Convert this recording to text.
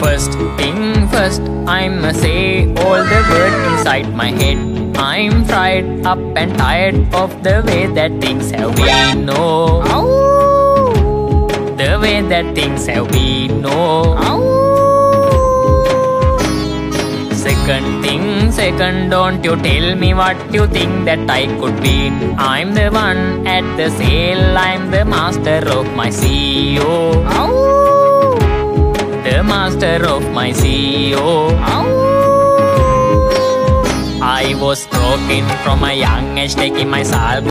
First thing first, I'ma say all the words inside my head. I'm fried up and tired of the way that things have been, no. The way that things have been, no. Second thing, second, don't you tell me what you think that I could be. I'm the one at the sail, I'm the master of my sea, oh. The master of my sea, oh. I was broken from a young age, taking my salve.